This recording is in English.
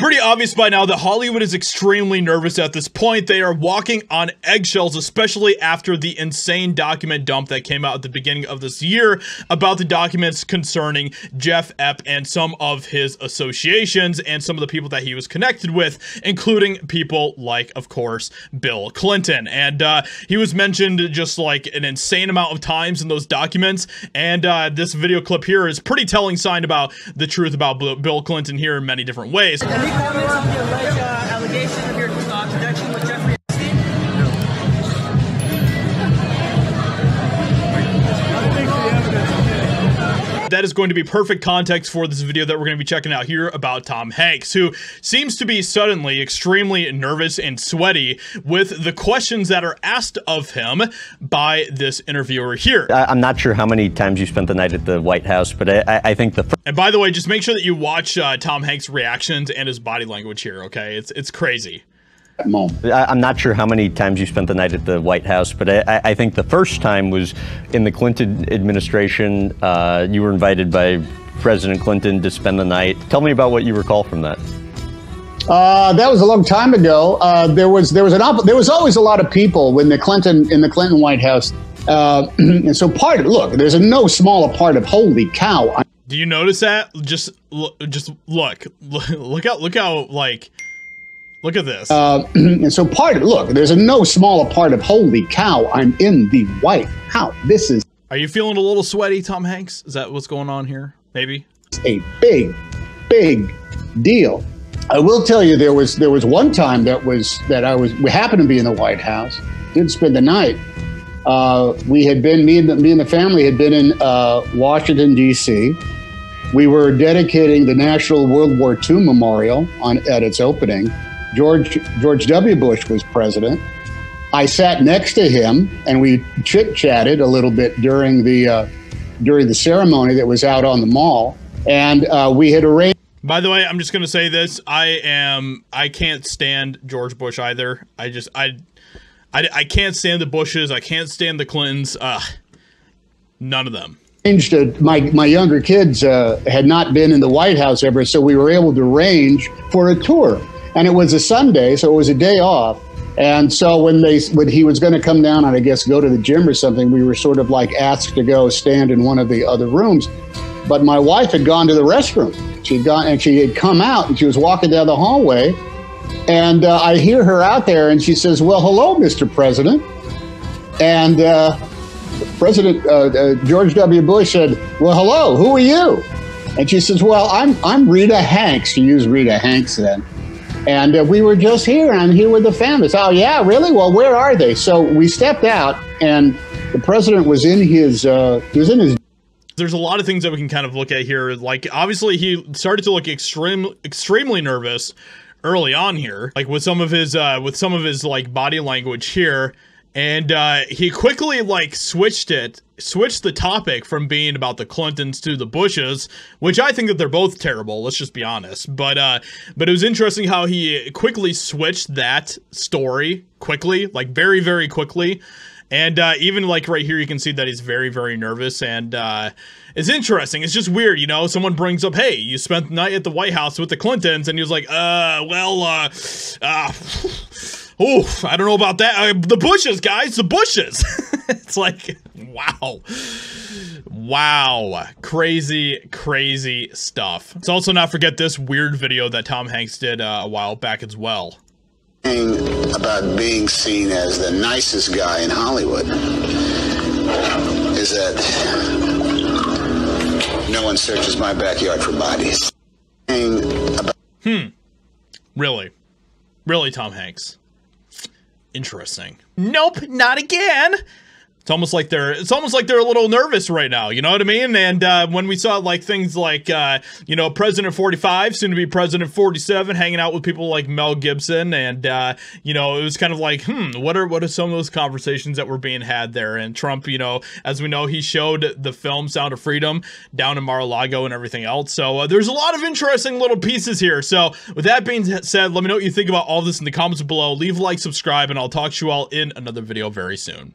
pretty obvious by now that Hollywood is extremely nervous at this point. They are walking on eggshells, especially after the insane document dump that came out at the beginning of this year about the documents concerning Jeff Epp and some of his associations and some of the people that he was connected with, including people like, of course, Bill Clinton. And he was mentioned just like an insane amount of times in those documents. And this video clip here is pretty telling sign about the truth about Bill Clinton here in many different ways. Any comments on your allegation of your connection with Jeffrey Epstein? No. I think the evidence is there. That is going to be perfect context for this video that we're going to be checking out here about Tom Hanks, who seems to be suddenly extremely nervous and sweaty with the questions that are asked of him by this interviewer here. I'm not sure how many times you spent the night at the White House, but I think the first. And by the way, just make sure that you watch Tom Hanks' reactions and his body language here, okay? It's crazy. Mom. I'm not sure how many times you spent the night at the White House, but I think the first time was in the Clinton administration. You were invited by President Clinton to spend the night. Tell me about what you recall from that. That was a long time ago. There was always a lot of people when in the Clinton White House, and so look, there's a no smaller part of holy cow. Do you notice that? Just look how like. Look at this. And so look, there's a no smaller part of, holy cow, I'm in the White House. This is. Are you feeling a little sweaty, Tom Hanks? Is that what's going on here? Maybe. A big, big deal. I will tell you, there was one time we happened to be in the White House, did spend the night. We had been, me and the family had been in Washington, D.C. We were dedicating the National World War II Memorial at its opening. George W. Bush was president. I sat next to him, and we chit-chatted a little bit during the ceremony that was out on the mall. And we had arranged. By the way, I'm just going to say this: I can't stand George Bush either. I can't stand the Bushes. I can't stand the Clintons. None of them. My younger kids had not been in the White House ever, so we were able to arrange for a tour. And it was a Sunday, so it was a day off. And so when he was going to come down and I guess go to the gym or something, we were sort of like asked to go stand in one of the other rooms. But my wife had gone to the restroom. She had come out and she was walking down the hallway. And I hear her out there and she says, "Well, hello, Mr. President." And President George W. Bush said, "Well, hello, who are you?" And she says, "Well, I'm Rita Hanks." She used Rita Hanks then. And we were just here, and I'm here with the families. "Oh, yeah, really? Well, where are they?" So we stepped out, and the president was in his, There's a lot of things that we can kind of look at here. Like, obviously, he started to look extremely nervous early on here, like with some of his, like, body language here. And he quickly, like, switched the topic from being about the Clintons to the Bushes, which I think that they're both terrible, let's just be honest. But it was interesting how he quickly switched that story quickly, like very, very quickly. And even like right here, you can see that he's very, very nervous. And it's interesting. It's just weird, you know, someone brings up, "Hey, you spent the night at the White House with the Clintons." And he was like, oof, I don't know about that. The Bushes, guys, the Bushes. It's like, wow. Wow. Crazy, crazy stuff. Let's also not forget this weird video that Tom Hanks did a while back as well. About being seen as the nicest guy in Hollywood is that no one searches my backyard for bodies. Really? Really, Tom Hanks? Interesting. Nope, not again. It's almost like they're a little nervous right now, you know what I mean? And when we saw like things like you know, President 45, soon to be President 47, hanging out with people like Mel Gibson, and you know, it was kind of like, what are some of those conversations that were being had there? And Trump, you know, as we know, he showed the film Sound of Freedom down in Mar-a-Lago and everything else. So there's a lot of interesting little pieces here. So with that being said, let me know what you think about all this in the comments below. Leave a like, subscribe, and I'll talk to you all in another video very soon.